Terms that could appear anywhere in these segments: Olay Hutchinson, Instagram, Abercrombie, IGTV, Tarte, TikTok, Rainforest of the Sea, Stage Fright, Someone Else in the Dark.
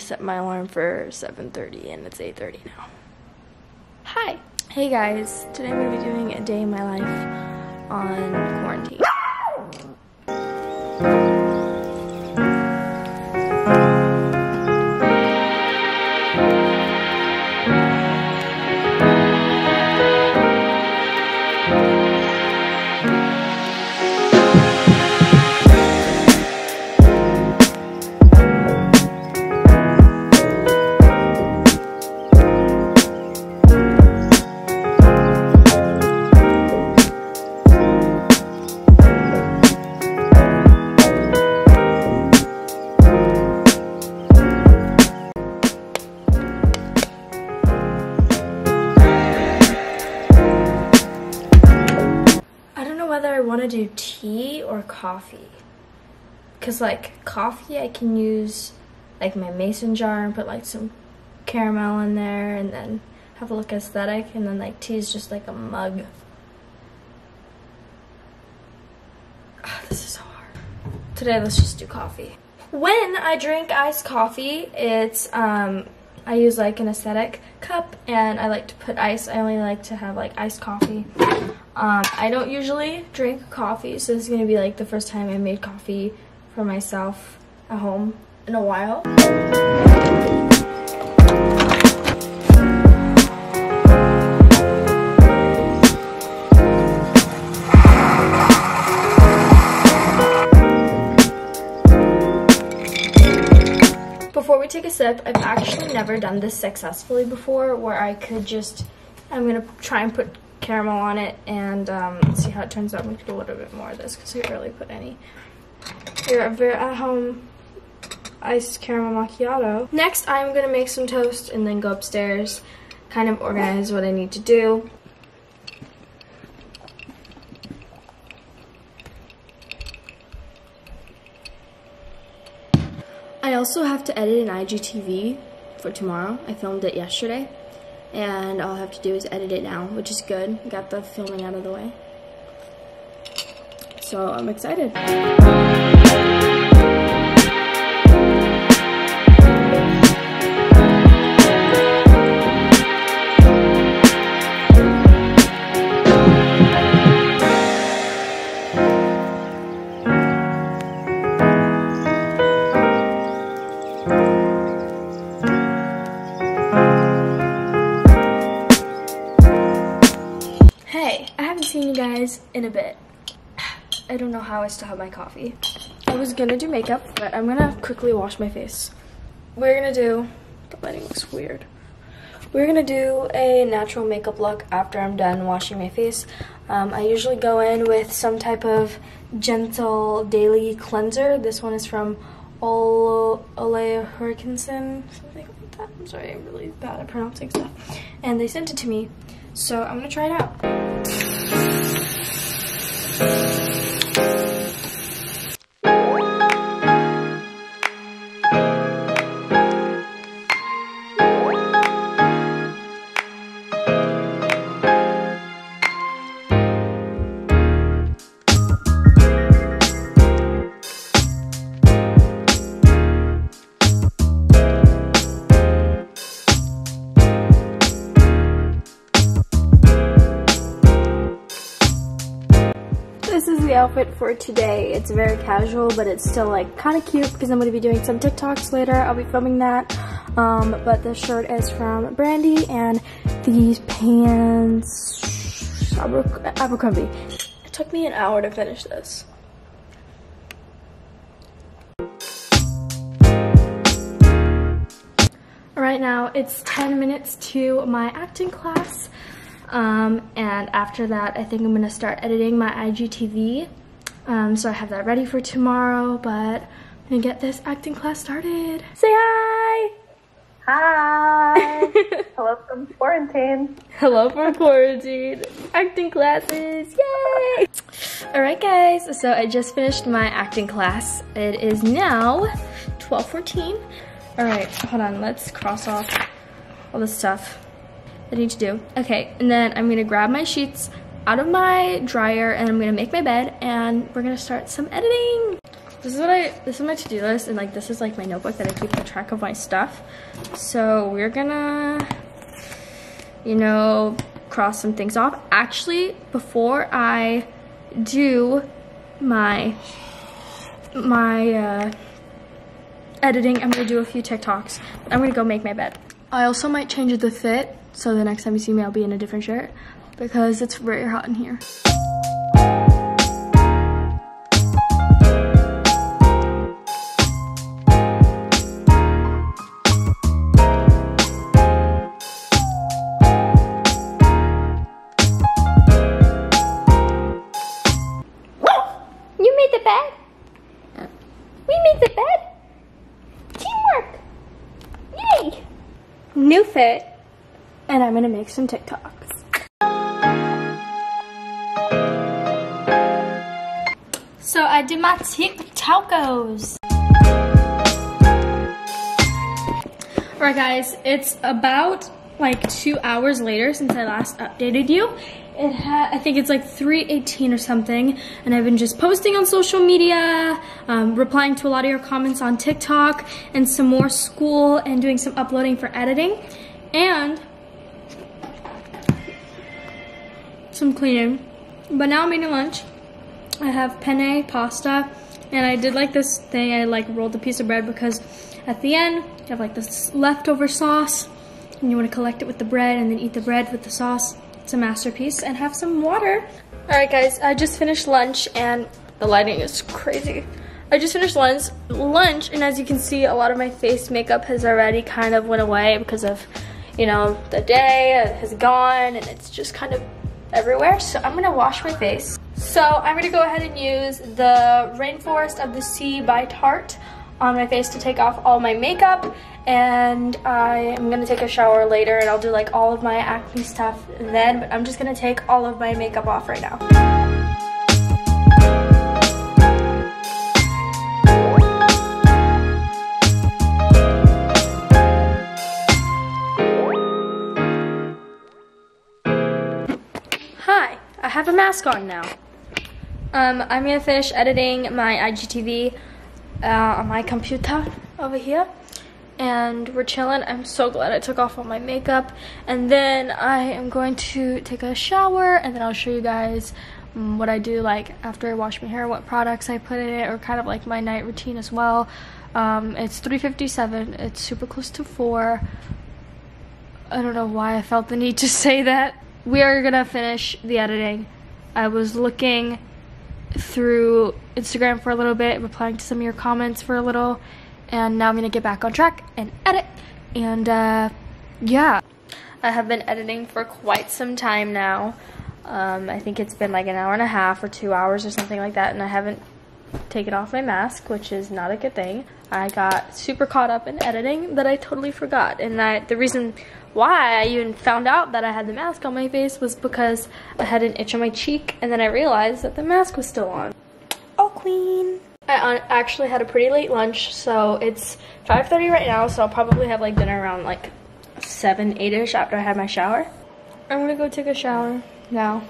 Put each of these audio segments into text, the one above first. set my alarm for 7:30 and it's 8:30 now. Hi. Hey guys, today I'm going to be doing a day in my life on quarantine. To do tea or coffee, because like coffee I can use like my mason jar and put like some caramel in there and then have a look aesthetic, and then like tea is just like a mug. Oh, this is so hard. Today let's just do coffee. When I drink iced coffee, it's I use like an aesthetic cup and I like to put ice. I only like to have like iced coffee. I don't usually drink coffee, so this is going to be like the first time I made coffee for myself at home in a while. Before we take a sip, I've actually never done this successfully before, where I could just, I'm going to try and put caramel on it and see how it turns out. I'm gonna do a little bit more of this because I barely put any. Here, a very at-home iced caramel macchiato. Next, I'm gonna make some toast and then go upstairs, kind of organize what I need to do. I also have to edit an IGTV for tomorrow. I filmed it yesterday. And all I have to do is edit it now, which is good. Got the filming out of the way. So I'm excited. In a bit. I don't know how I still have my coffee. I was gonna do makeup, but I'm gonna quickly wash my face. We're gonna do, the lighting looks weird. We're gonna do a natural makeup look after I'm done washing my face. I usually go in with some type of gentle daily cleanser. This one is from Olay Hutchinson, something like that. I'm sorry, I'm really bad at pronouncing stuff. And they sent it to me, so I'm gonna try it out. Outfit for today. It's very casual, but it's still like kind of cute because I'm going to be doing some TikToks later. I'll be filming that. But the shirt is from Brandy and these pants Abercrombie. It took me an hour to finish this. Right now it's 10 minutes to my acting class. And after that, I think I'm going to start editing my IGTV, so I have that ready for tomorrow, but I'm going to get this acting class started. Say hi! Hi! Hello from quarantine. Hello from quarantine. Acting classes, yay! Alright guys, so I just finished my acting class. It is now 12:14. Alright, hold on, let's cross off all this stuff I need to do. Okay, and then I'm gonna grab my sheets out of my dryer and I'm gonna make my bed and we're gonna start some editing. This is my to-do list, and like this is like my notebook that I keep the track of my stuff. So we're gonna, you know, cross some things off. Actually, before I do my editing, I'm gonna do a few TikToks. I'm gonna go make my bed. I also might change the fit, so the next time you see me, I'll be in a different shirt because it's very hot in here. New fit, and I'm gonna make some TikToks. So I did my TikTokos. Alright guys, it's about like 2 hours later since I last updated you. I think it's like 3:18 or something, and I've been just posting on social media, replying to a lot of your comments on TikTok, and some more school, and doing some uploading for editing, and some cleaning. But now I'm eating lunch. I have penne pasta, and I did like this thing. I like rolled a piece of bread because at the end you have like this leftover sauce, and you want to collect it with the bread and then eat the bread with the sauce. A masterpiece. And have some water. Alright guys, I just finished lunch, and the lighting is crazy. I just finished lunch, and as you can see, a lot of my face makeup has already kind of went away because of, you know, the day has gone and it's just kind of everywhere. So I'm gonna wash my face. So I'm gonna go ahead and use the Rainforest of the Sea by Tarte on my face to take off all my makeup, and I am gonna take a shower later, and I'll do like all of my acne stuff then, but I'm just gonna take all of my makeup off right now. Hi, I have a mask on now. I'm gonna finish editing my IGTV on my computer over here, and we're chilling. I'm so glad I took off all my makeup, and then I am going to take a shower, and then I'll show you guys what I do like after I wash my hair, what products I put in it, or kind of like my night routine as well. It's 3:57, it's super close to 4. I don't know why I felt the need to say that. We are gonna finish the editing. I was looking through Instagram for a little bit, replying to some of your comments for a little, and now I'm gonna get back on track and edit, and yeah, I have been editing for quite some time now. I think it's been like an hour and a half or 2 hours or something like that, and I haven't taken off my mask, which is not a good thing. I got super caught up in editing that I totally forgot, and the reason why I even found out that I had the mask on my face was because I had an itch on my cheek, and then I realized that the mask was still on. All clean. I actually had a pretty late lunch, so it's 5:30 right now, so I'll probably have like dinner around like 7, 8-ish after I have my shower. I'm gonna go take a shower now.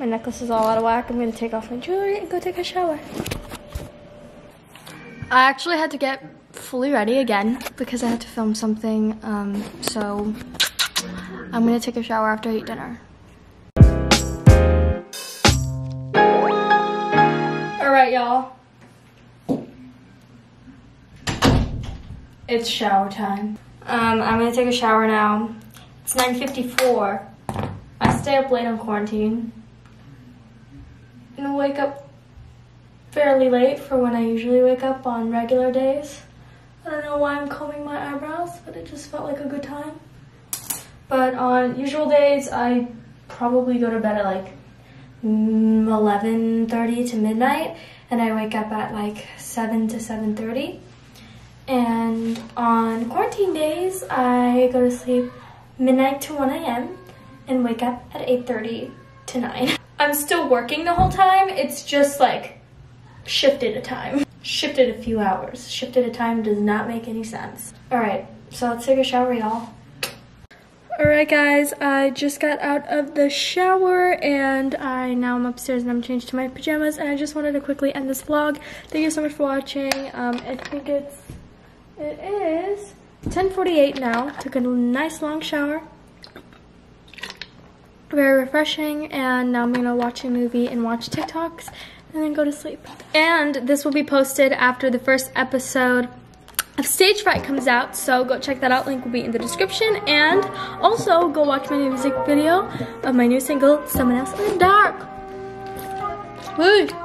My necklace is all out of whack. I'm gonna take off my jewelry and go take a shower. I actually had to get fully ready again because I had to film something, so I'm gonna take a shower after I eat dinner. Alright y'all, it's shower time. I'm gonna take a shower now. It's 9:54. I stay up late on quarantine and wake up fairly late for when I usually wake up on regular days. I don't know why I'm combing my eyebrows, but it just felt like a good time. But on usual days, I probably go to bed at like 11:30 to midnight, and I wake up at like 7 to 7:30. And on quarantine days, I go to sleep midnight to 1 a.m. and wake up at 8:30 to 9. I'm still working the whole time. It's just like shifted a time, shifted a few hours, shifted a time does not make any sense. All right, so let's take a shower, y'all. Alright guys, I just got out of the shower and now I'm upstairs and I'm changed to my pajamas, and I just wanted to quickly end this vlog. Thank you so much for watching. I think it is 10:48 now. Took a nice long shower. Very refreshing, and now I'm gonna watch a movie and watch TikToks and then go to sleep. And this will be posted after the first episode of Stage Fright comes out, so go check that out. Link will be in the description, and also go watch my new music video of my new single, Someone Else in the Dark. Woo!